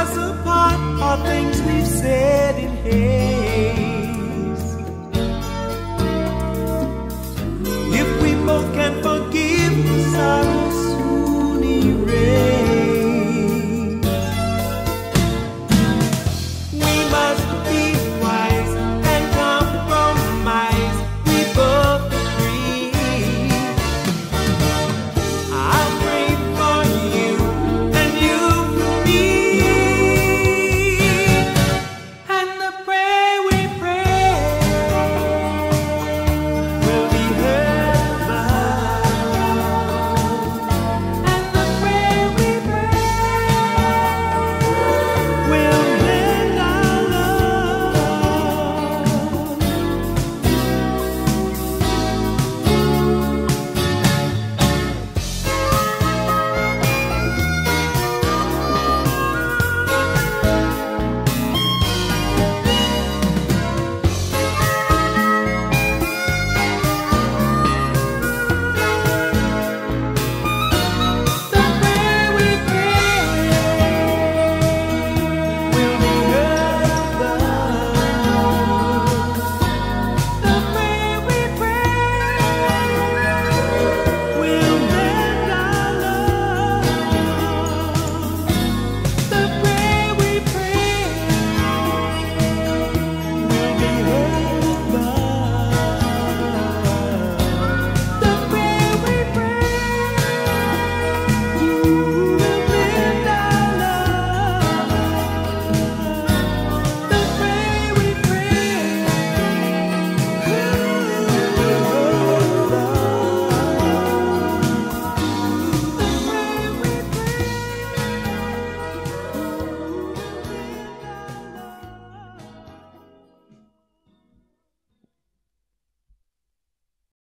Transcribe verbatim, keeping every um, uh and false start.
us apart are things we've said in haste. If we both can forgive the sorrow